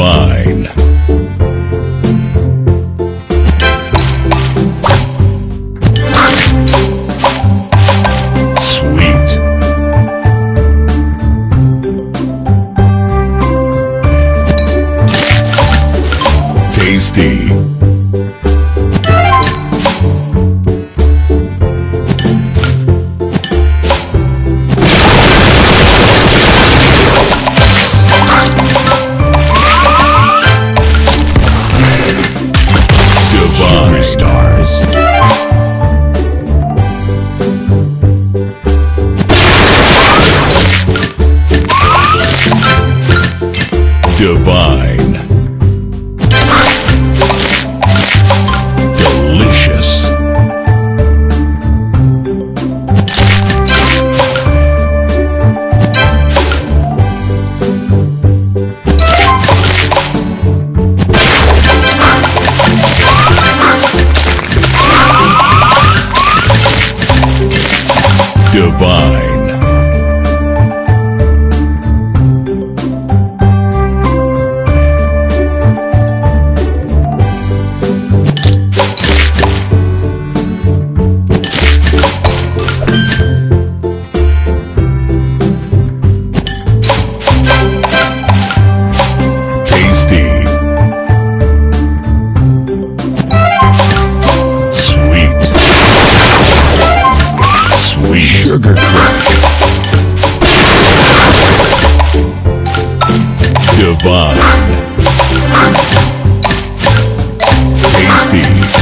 divine. Sweet. Tasty. Stars. Divine. Delicious. Divine. Tasty. Sugar crack. Divine. Tasty.